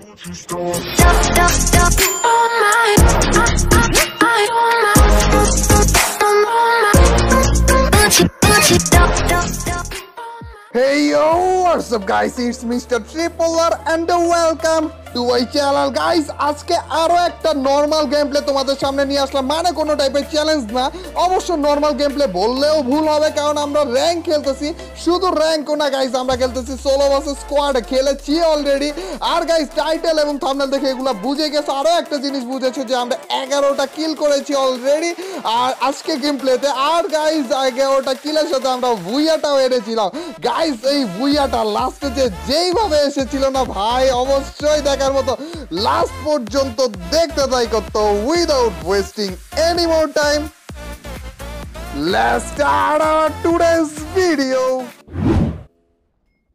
Hey yo, what's up guys, it's Mr. Tripolar and welcome to my channel guys. আজকে আরো একটা normal gameplay তোমাদের সামনে নিয়ে আসলাম, মানে কোনো টাইপের চ্যালেঞ্জ না, অবশ্য নরমাল গেমপ্লে বললেও ভুল হবে কারণ আমরা র্যাঙ্ক খেলতেছি। শুধু র্যাঙ্কও না গাইজ, আমরা খেলতেছি সোলো ভার্সেস স্কোয়াড, খেলেছি অলরেডি। আর গাইজ টাইটেল এবং থাম্বনেল দেখে এগুলো বুঝে গেছে, আরও একটা জিনিস বুঝেছে যে আমরা 11টা কিল করেছি অলরেডি আর আজকে গেমপ্লেতে। আর গাইজ 11টা কিলের সাথে আমরা ভুইয়াটাও এনেছিলাম গাইজ। এই ভুইয়াটা লাস্টে যেইভাবে এসেছিল না ভাই, অবশ্যই দেখার মতো লাস্ট পর্যন্ত দেখতে তাই করতো। Without wasting any more time, let's start our today's video.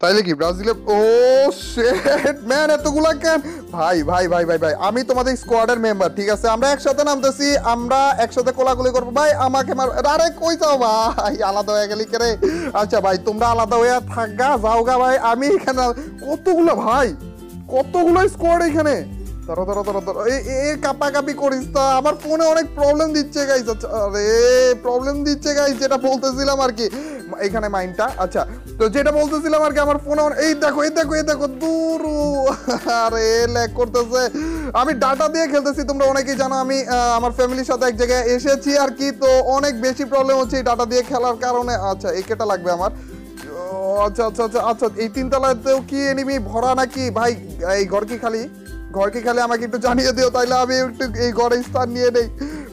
তাইলে কি ব্রাজিলের, ও শিট ম্যান, এতগুলা কেন ভাই ভাই ভাই ভাই ভাই। আমি তোমাদের স্কোয়াডের মেম্বার, ঠিক আছে, আমরা একসাথে নামতেছি, আমরা একসাথে কোলাকুলি করবো ভাই। আমাকে আরে কই যাও ভাই, আলাদা হয়ে গেলি কে রে? আচ্ছা ভাই তোমরা আলাদা হয়ে থাকা যাওগা ভাই, আমি এখানে। কতগুলো ভাই, কতগুলো স্কোয়াড এখানে, ধরো ধরো ধরো ধরো, এই কাপাকাপি করিস তা। আমার ফোনে অনেক প্রবলেম দিচ্ছে গাইজ, আরে প্রবলেম দিচ্ছে গাইজ, যেটা বলতেছিলাম আর কি এখানে মাইন্ডটা। আচ্ছা তো যেটা বলতেছিলাম আর কি, আমার ফোনে এই দেখো এই দেখো এই দেখো, দূর আরে ল্যাগ করতেছে। আমি ডাটা দিয়ে খেলতেছি, তোমরা অনেকেই জানো আমি আমার ফ্যামিলির সাথে এক জায়গায় এসেছি আর কি, তো অনেক বেশি প্রবলেম হচ্ছে এই ডাটা দিয়ে খেলার কারণে। আচ্ছা এই কেটা লাগবে আমার, আচ্ছা আচ্ছা আচ্ছা আচ্ছা। এই তিনতলাতেও কি এনিমি ভরা নাকি ভাই? এই ঘর কি খালি? ঘর কি খালি আমাকে একটু জানিয়ে দিও, তাইলে আমি একটু এই ঘরে স্থান নিয়ে নেই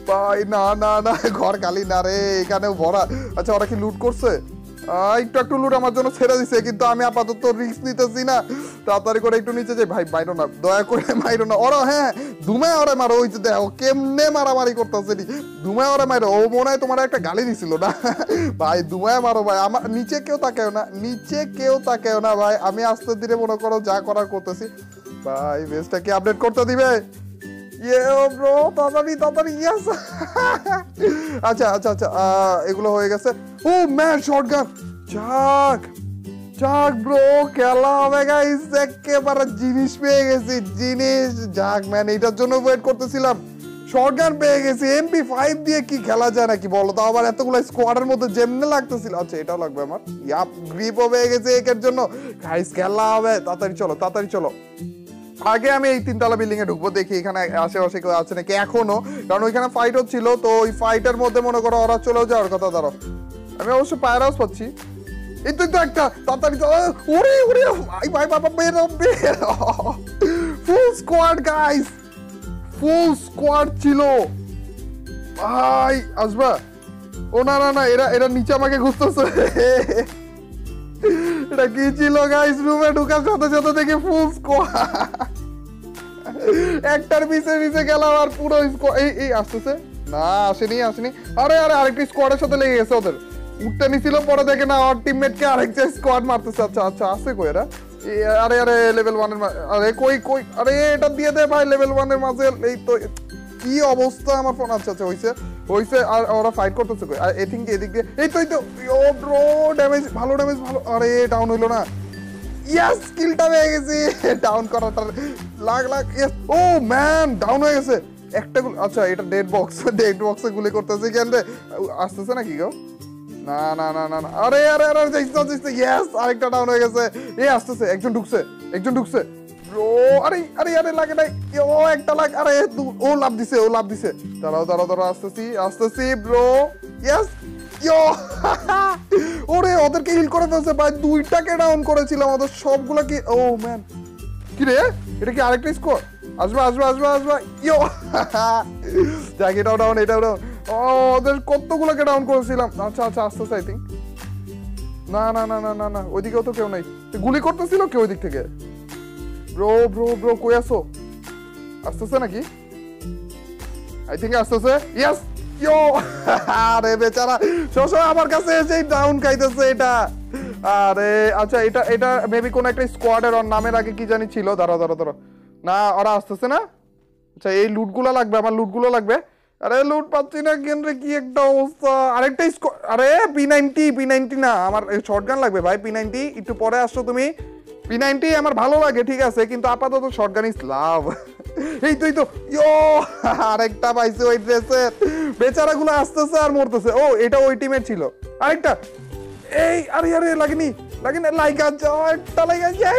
ভাই। না না না, ঘর খালি না রে, এখানেও ভরা। আচ্ছা ওরা কি লুট করছে? একটু একটু লুট আমার জন্য ছেড়ে দিছে, কিন্তু আমি আপাতত রিস্ক নিতেছি না। তাড়াতাড়ি করে একটু নিচে যাই ভাই, মাইরো না দয়া করে মাইরো না ওরা। হ্যাঁ ধুমে ওরা মারো, ওই যে দেখো কেমনে মারামারি করতেছে, ধুমে ওরা মারো। ও মনে হয় তোমার একটা গালি দিছিল না ভাই, ধুমে মারো ভাই। আমার নিচে কেউ তাকায়ও না, নিচে কেউ তাকায়ও না ভাই। আমি আস্তে ধীরে মনে করো যা করার করতেছি ভাই। বেসটা কি আপডেট করতে দিবে? আচ্ছা আচ্ছা আচ্ছা, এগুলো হয়ে গেছে। ও ম্যান শটগান, যাক যাক ব্রো, খেলা হবে গাইস, একেবারে জিনিস পেয়ে গেছি, জিনিস। যাক ম্যান, এটার জন্য ওয়েট করতেছিলাম। শটগান পেয়ে গেছি, MP5 দিয়ে কি খেলা যায় নাকি বলো তো? আবার এতগুলো স্কোয়াডের মধ্যে যেমনে লাগতেছিল। আচ্ছা এটাও লাগবে আমার, ইয়াপ গ্রিপও পেয়ে গেছে। একের জন্য গাইস খেলা হবে, তাড়াতাড়ি চলো তাড়াতাড়ি চলো। আগে আমি এই তিনতলা বিল্ডিং এ ঢুকবো, দেখি এখানে আশেপাশে কেউ আছে নাকি এখনো, কারণ ওইখানে ফাইট হচ্ছিল, তো ওই ফাইটের মধ্যে মনে করো ওরা চলেও যাওয়ার কথা। ধরো আমি অবশ্য পায়রাও পাচ্ছি, এই তো একটা তাড়াতাড়ি উড়ে উড়ে ভাই বাবা, বেরো বেরো। Full squad guys, full squad ছিল ভাই। আসবা? ও না না না, এরা এরা নিচে আমাকে ঘুরতেছে। এটা কি ছিল গাইস? রুমে ঢুকার সাথে সাথে দেখি ফুল স্কোয়াড, একটার পিছে পিছে গেলাম আর পুরো এই আসতেছে না, আসেনি আসেনি। আরে আরে আরেকটি স্কোয়াডের সাথে লেগে গেছে, ওদের উঠতে নিছিল, পরে দেখে না আমার টিমমেটকে আরেকটা স্কোয়াড মারতেছে। আচ্ছা আচ্ছা, আসে কই এরা? আরে আরে লেভেল 1 এর, আরে কই কই, আরে এটা দিয়ে দে ভাই, লেভেল 1 এর মাঝে। এই তো কি অবস্থা আমার ফোন। আচ্ছা আচ্ছা হইছে হইছে, আর ওরা ফাইট করতেছে কই? আই থিংক এদিক দিয়ে। এই তো এই তো, ও ব্রো ড্যামেজ ভালো, ড্যামেজ ভালো। আরে ডাউন হইলো না, ইয়েস স্কিলটা হয়ে গেছে, ডাউন করাটা লাগ লাগ। ও ম্যান ডাউন হয়ে গেছে একটা। আচ্ছা এটা ডেড বক্স, ডেড বক্সে গুলি করতেছে কেন রে? আসতেছে নাকি গো? না না না না, আরে আরে আরে ইয়েস আরেকটা ডাউন হয়ে গেছে। এই আসতেছে, একজন ঢুকছে একজন ঢুকছে ব্রো। আরে আরে আরে লাগে নাই, ও একটা লাগ। আরে ও লাভ দিছে ও লাভ দিছে, দাঁড়াও দাঁড়াও দাঁড়াও, আসতেছি আসতেছি ব্রো। ইয়েস ইয়ো, ওরে ওদেরকে হিল করে ফেলছে ভাই, দুইটাকে ডাউন করেছিলাম ওদের সবগুলা। কি ও ম্যান, কি রে এটা কি আরেকটা স্কোর? আসবা আসবা আসবা আসবা, ইয়ো যাক এটাও ডাউন এটাও ডাউন। ও ওদের কতগুলোকে ডাউন করেছিলাম। আচ্ছা আচ্ছা আসতেছে আই থিঙ্ক। না না না না না না, ওইদিকেও তো কেউ নাই, গুলি করতেছিল কেউ ওইদিক থেকে। ব্রো ব্রো ব্রো কই আসো? আসতেছে নাকি? আই থিঙ্ক আসতেছে, ইয়েস। আরে বেচারা সবসময় আমার কাছে এসে ডাউন খাইতেছে এটা। আরে আচ্ছা এটা এটা মেবি কোন একটা স্কোয়াডের নামের আগে কি জানি ছিল। দাঁড়া দাঁড়া দাঁড়া, না ওরা আসতেছে না। আচ্ছা এই লুটগুলো লাগবে আমার, লুটগুলো লাগবে। আরে লুট পাচ্ছি না কেন রে, কি একটা অবস্থা। আরেকটা স্কোয়াড, আরে P90 না, আমার শর্টগান লাগবে ভাই P90। একটু পরে আসছো তুমি, P90 আমার ভালো লাগে ঠিক আছে, কিন্তু আপাতত শটগান ইজ লাভ। এই তুই তো ইয়ো আরেকটা পাইছে ওই ড্রেসে, বেচারাগুলো আসতেছে আর মরতেছে। ও এটা ওই টিমের ছিল আরেকটা। এই আরে আরে লাগেনি লাগেনি, লাইকা একটা লাইকা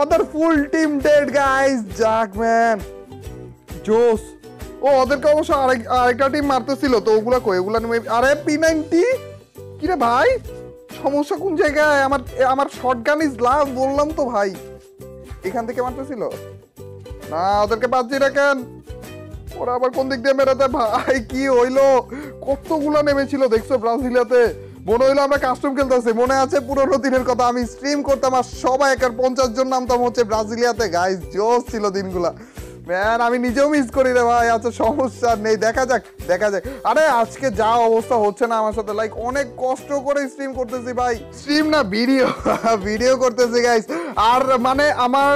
ওদের ফুল টিম ডেড গাইস। জাক ম্যান জোস। ও ওদেরকে অবশ্য আরেকটা টিম মারতেছিল তো ওগুলা কই, ওগুলা আরে P90 কি রে ভাই, সমস্যা কোন জায়গায়? আমার আমার শটগান ইজ লাভ বললাম তো ভাই। এখান থেকে মারতেছিল না ওদেরকে বাজি রাখেন, ওরা আবার কোন দিক দিয়ে মেরাতে ভাই কি হইলো? কতগুলো নেমেছিল দেখছো ব্রাজিলিয়াতে, মনে হইলো আমরা কাস্টম খেলতেছি। মনে আছে পুরোনো দিনের কথা, আমি স্ট্রিম করতাম আর সবাই একার 50 জন নামতাম হচ্ছে ব্রাজিলিয়াতে। গাইস জোস ছিল দিনগুলা ম্যান, আমি নিজেও মিস করি রে ভাই। আচ্ছা সমস্যা নেই, দেখা যাক দেখা যাক। আরে আজকে যা অবস্থা হচ্ছে না আমার সাথে, লাইক অনেক কষ্ট করে স্ট্রিম করতেছি ভাই, স্ট্রিম না ভিডিও ভিডিও করতেছি গাইস। আর মানে আমার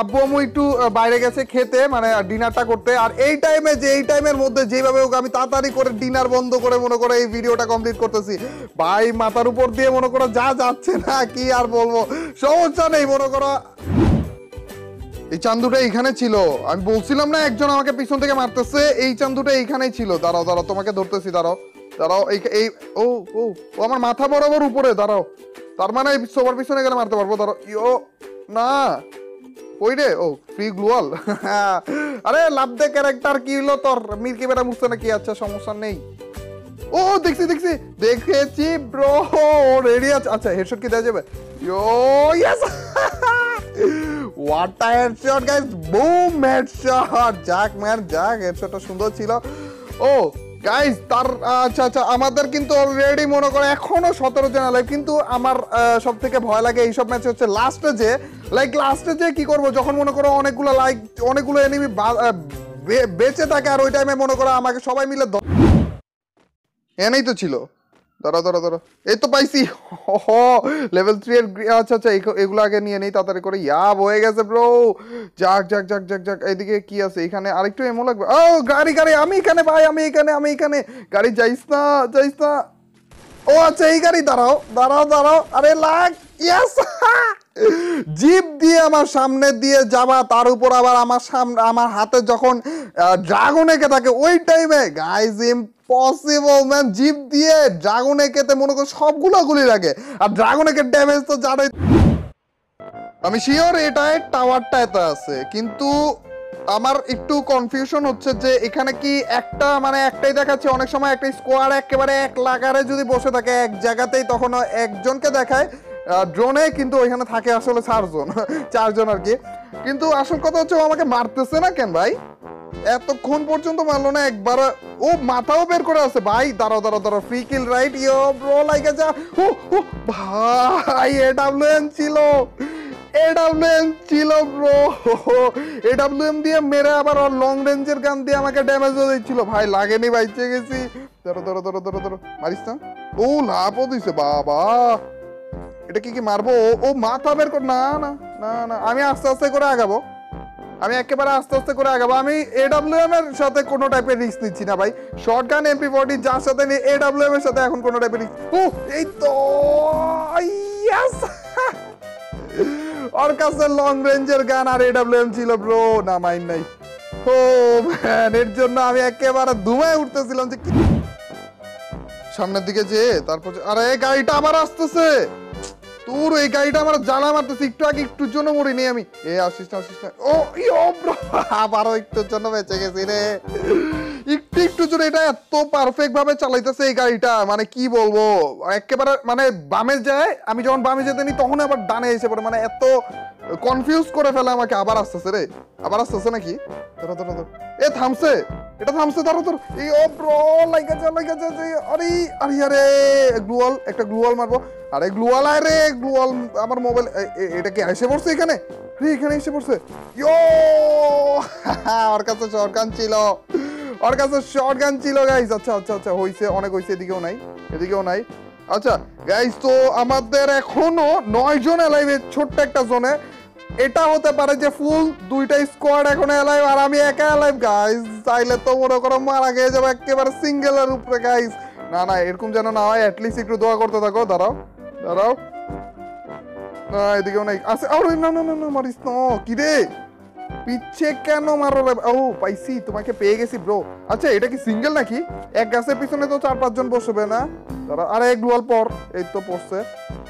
আব্বু আম্মু একটু বাইরে গেছে খেতে, মানে ডিনারটা করতে, আর এই টাইমে যে এই টাইমের মধ্যে যেভাবে হোক আমি তাড়াতাড়ি করে ডিনার বন্ধ করে মনে করো এই ভিডিওটা কমপ্লিট করতেছি ভাই। মাথার উপর দিয়ে মনে করো যা যাচ্ছে না কি আর বলবো, সমস্যা নেই। মনে করো এই চান্দুটা এইখানে ছিল, আমি বলছিলাম না একজন আমাকে পিছন থেকে মারতেছে, এই চান্দুটা এইখানেই ছিল। দাঁড়াও দাঁড়াও তোমাকে ধরতেছি, দাঁড়াও দাঁড়াও। এই ও ও ও আমার মাথা বরাবর উপরে, দাঁড়াও। তার মানে সবার পিছনে গেলে মারতে পারবো, দাঁড়াও। ও না ওই রে, ও ফ্রি গ্লোয়াল। আরে লাভ দে ক্যারেক্টার কি হলো তোর, মিরকি বেড়া মুছতে না কি? আচ্ছা সমস্যা নেই। ও দেখছি দেখছি দেখেছি ব্রো, রেডি আছে। আচ্ছা হেডশট কি দেওয়া যাবে? Oh yes, what a headshot guys, boom headshot, jack man jack, headshot ta sundor chilo. Oh guys tar acha acha amader kintu already mone kore ekhono 17 জন alive, kintu amar সবথেকে ভয় লাগে এই সব ম্যাচে হচ্ছে লাস্টে যে, লাইক লাস্টে যে কি করব যখন মনে করো অনেকগুলো লাইক অনেকগুলো এনিমি বেঁচে থাকে, আর ওই টাইমে মনে করো আমাকে সবাই মিলে এনেই তো ছিল। দাঁড়া দাঁড়া দাঁড়া, এই তো পাইছি লেভেল 3 এর। আচ্ছা আচ্ছা এগুলো আগে নিয়ে নেই তাড়াতাড়ি করে, ইয়াব হয়ে গেছে ব্রো। যাক যাক যাক যাক যাক, এইদিকে কি আছে? এখানে আরেকটু এমো লাগবে। ও গাড়ি গাড়ি, আমি এখানে ভাই, আমি এখানে আমি এখানে। গাড়ি যাইস না যাইস না। ও আচ্ছা এই গাড়ি, দাঁড়াও দাঁড়াও দাঁড়াও। আরে লাগ ইয়েস, জিপ দিয়ে আমার সামনে দিয়ে যাবা, তার উপর আবার আমার সামনে আমার হাতে যখন ড্রাগন এঁকে থাকে ওই টাইমে গাইজ পসিবল ম্যান, জিপ দিয়ে ড্রাগনে কেটে মনে করো সবগুলো গুলি লাগে, আর ড্রাগনেকে ড্যামেজ তো জানাই। আমি শিওর এটায় টাওয়ারটা এটা আছে, কিন্তু আমার একটু কনফিউশন হচ্ছে যে এখানে কি একটা মানে একটাই দেখাচ্ছে, অনেক সময় একটা স্কোয়াড একেবারে এক লাগারে যদি বসে থাকে এক জায়গাতেই তখন একজনকে দেখায় ড্রোনে, কিন্তু ওইখানে থাকে আসলে চারজন আর কি। কিন্তু আসল কথা হচ্ছে ও আমাকে মারতেছে না কেন ভাই? এতক্ষণ পর্যন্ত মারলো না একবার, ও মাথাও বের করে আছে ভাই। দাঁড়াও দাঁড়াও দাঁড়াও, free kill right. Yo bro লাইকা যা, ও ভাই এডব্লিউএম ছিল, এডব্লিউএম ছিল ব্রো। এডব্লিউএম দিয়ে মেরে আবার ওর লং রেঞ্জের গান দিয়ে আমাকে ড্যামেজও দিচ্ছিল ভাই, লাগেনি ভাই, চেয়ে গেছি। দাঁড়ো দাঁড়ো দাঁড়ো দাঁড়ো দাঁড়ো, মারিস না। ও লাভও দিছে বাবা, এটা কি কি মারবো? ও মাথা বের কর, না না না না, আমি আস্তে আস্তে করে আগাবো, আমি একেবারে আস্তে আস্তে করে আগাবো। আমি এডব্লিউএম এর সাথে কোনো টাইপের রিস্ক নিচ্ছি না ভাই। শটগান MP40 যার সাথে নেই এডব্লিউএম এর সাথে এখন কোনো টাইপের রিস্ক। ও এই তো ইয়েস, ওর কাছে লং রেঞ্জের গান আর এডব্লিউএম ছিল ব্রো, না মাইন্ড নাই। ও ম্যান এর জন্য আমি একেবারে ধুমায় উঠতেছিলাম যে সামনের দিকে যে, তারপর আরে এই গাড়িটা আবার আসতেছে। তোর এই গাড়িটা আমার জ্বালা মারতেছে, একটু আগে একটুর জন্য মরিনি আমি। এ আসিস না আসিস না। ও আবারও একটুর জন্য বেঁচে গেছি রে, একটু একটু জন্য। এটা এত পারফেক্ট ভাবে চালাইতেছে এই গাড়িটা, মানে কি বলবো, একেবারে মানে বামে যায়, আমি যখন বামে যেতে নি তখন আবার ডানে এসে পড়ে, মানে এত কনফিউজ করে ফেলে আমাকে। আবার আসতেছে রে, আবার আসতেছে নাকি? ধরো ধরো ধরো, এ থামছে, এটা থামছে। ধরো ধরো, এই ও ব্রো লাইকা যা লাইকা যা। আরে আরে আরে গ্লুয়াল, একটা গ্লুয়াল মারবো। আরে গ্লুয়াল, আরে গ্লুয়াল আমার মোবাইল। এটা কি এসে পড়ছে এখানে? এখানে এসে পড়ছে। ইয়ো ওর কাছে শটগান ছিল, ওর কাছে শটগান ছিল গাইস। আচ্ছা আচ্ছা আচ্ছা হইছে, অনেক হইছে, এদিকেও নাই এদিকেও নাই। আচ্ছা গাইস তো আমাদের এখনো 9 জন এলাইভ ছোট্ট একটা জোনে। এটা হতে পারে যে ফুল 2টা স্কোয়াড এখন এলাইভ আর আমি একা এলাইভ গাইস। চাইলে তো মনে করো মারা গিয়ে যাবো একেবারে সিঙ্গেলের উপরে গাইস। না না এরকম যেন না হয়, অ্যাটলিস্ট একটু দোয়া করতে থাকো। দাঁড়াও দাঁড়াও, এদিকেও নাই আছে। আরে না না না না মারিস না, কি রে পিছে কেন মারো রে? ও পাইছি, তোমাকে পেয়ে গেছি ব্রো। আচ্ছা এটা কি সিঙ্গেল নাকি? এক গাছের পিছনে তো 4-5 জন বসবে না তারা? আরে এক গোয়াল পর এই তো পড়ছে,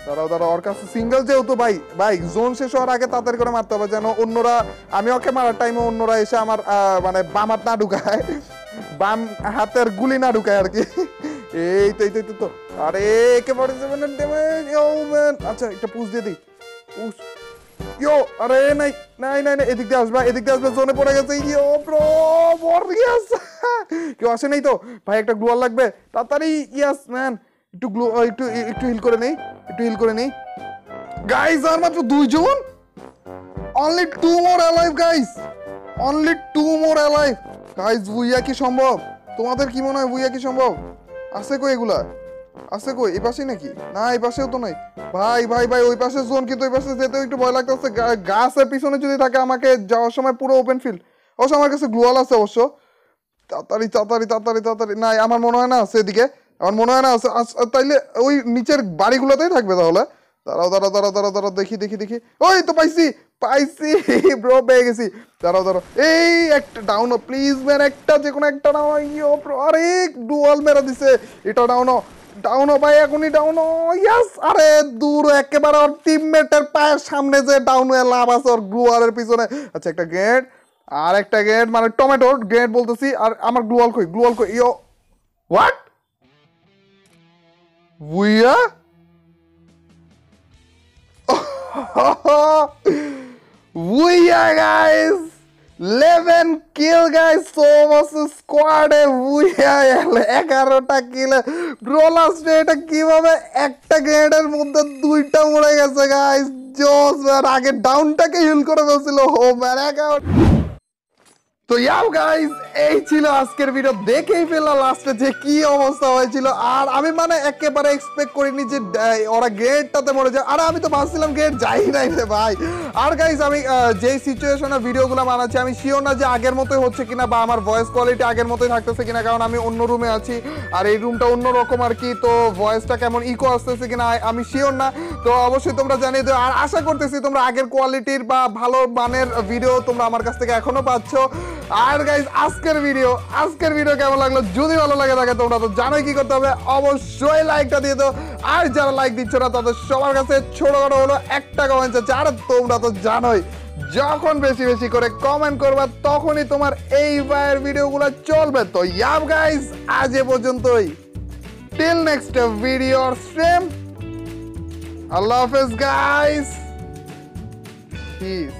দাঁড়াও দাঁড়াও। ওর কাছে সিঙ্গেল যেহেতু ভাই ভাই জোন শেষ হওয়ার আগে তাড়াতাড়ি করে মারতে হবে, যেন অন্যরা আমি ওকে মারার টাইমে অন্যরা এসে আমার মানে বাম হাত না ঢুকায়, বাম হাতের গুলি না ঢুকায় আর কি। এই তো এই তো আরে একেবারে আচ্ছা একটা পুশ দিয়ে দিই। ইয়ো আরে নাই নাই নাই, এদিক দিয়ে আসবা এদিক দিয়ে আসবা, জোনে পড়ে গেছে। ইয়ো ব্রো মরে গেছে, কেউ আসে নাই তো ভাই? একটা গ্লোয়াল লাগবে তাড়াতাড়ি। ইয়াস ম্যান, একটু গ্লো একটু একটু হিল করে নেই, একটু হিল করে নেই। গাইস আর মাত্র 2 জন, only 2 more alive guys, only 2 more alive guys. Booyah কি সম্ভব? তোমাদের কি মনে হয় বুইয়া কি সম্ভব? আছে কই এগুলা? আছে কই? এই পাশে নাকি? না এই পাশেও তো নাই। ভাই ভাই ভাই ওই পাশে জোন, কিন্তু ওই পাশে যেতেও একটু ভয় লাগতেছে। গাছের পিছনে যদি থাকে আমাকে যাওয়ার সময় পুরো ওপেন ফিল্ড। অবশ্য আমার কাছে গ্লোয়াল আছে অবশ্য। তাড়াতাড়ি তাড়াতাড়ি তাড়াতাড়ি তাড়াতাড়ি, নাই আমার মনে হয় না আছে এদিকে, আমার মনে হয় না আছে। তাইলে ওই নিচের বাড়িগুলোতেই থাকবে তাহলে। দাঁড়াও দাঁড়াও দাঁড়াও দাঁড়াও দাঁড়াও, দেখি দেখি দেখি। ওই তো পাইছি পাইছি ব্রো, পেয়ে গেছি। দাঁড়াও দাঁড়াও, এই একটা ডাউন প্লিজ ম্যান, একটা যে কোনো একটা ডাউন। আরে ডুয়াল মেরা দিছে, এটা ডাউন ডাউন ভাই এখনই ডাউন। ইয়াস আরে দূর একেবারে ওর টিমমেটের পায়ের সামনে যে ডাউন হয়ে লাভ আছে ওর গ্লোয়ালের পিছনে। আচ্ছা একটা গেট আর একটা গেট, মানে টমেটোর গেট বলতেছি। আর আমার গ্লোয়াল কই? গ্লোয়াল কই? Yo what booyah, booyah guys 11 kill guys, সোমস স্কোয়াডে বুইয়া 11টা কিল ব্রো। লাস্ট এটা কিভাবে একটা গ্রেডের মধ্যে 2টা মরে গেছে গাইস? জোস ম্যান, আগে ডাউনটাকে হিল করে ফেলছিল। ও ম্যান অ্যাকাউন্ট তো ইয়াও গাইস, এই ছিল আজকের ভিডিও। দেখেই ফেললাম লাস্টে যে কি অবস্থা হয়েছিল। আর আমি মানে একেবারে এক্সপেক্ট করিনি যে ওরা গেটটাতে মরে যায়। আর আমি তো ভাবছিলাম গেট যাই নাই রে ভাই। আর গাইস আমি যেই সিচুয়েশনের ভিডিওগুলো বানাচ্ছি আমি শিওর না যে আগের মতোই হচ্ছে কিনা বা আমার ভয়েস কোয়ালিটি আগের মতোই থাকতেছে কিনা, কারণ আমি অন্য রুমে আছি আর এই রুমটা অন্য রকম আর কি। তো ভয়েসটা কেমন ইকো আসতেছে কিনা আমি শিওর না। তো অবশ্যই তোমরা জানিয়ে দিও। আর আশা করতেছি তোমরা আগের কোয়ালিটির বা ভালো মানের ভিডিও তোমরা আমার কাছ থেকে এখনো পাচ্ছ। আর গাইস আজকের ভিডিও কেমন লাগলো? যদি ভালো লাগে থাকে তোমরা তো জানোই কি করতে হবে, অবশ্যই লাইকটা দিয়ে দাও। আর যারা লাইক দিচ্ছ না তাদের সবার কাছে ছোটখাটো হলো একটা কমেন্ট আছে। আর তোমরা তো জানোই যখন বেশি বেশি করে কমেন্ট করবা তখনই তোমার এই ভাইয়ের ভিডিওগুলো চলবে। তো ইয়াব গাইস আজ এ পর্যন্তই, টিল নেক্সট ভিডিও স্ট্রিম, আল্লাহ হাফেজ গাইস, পিস।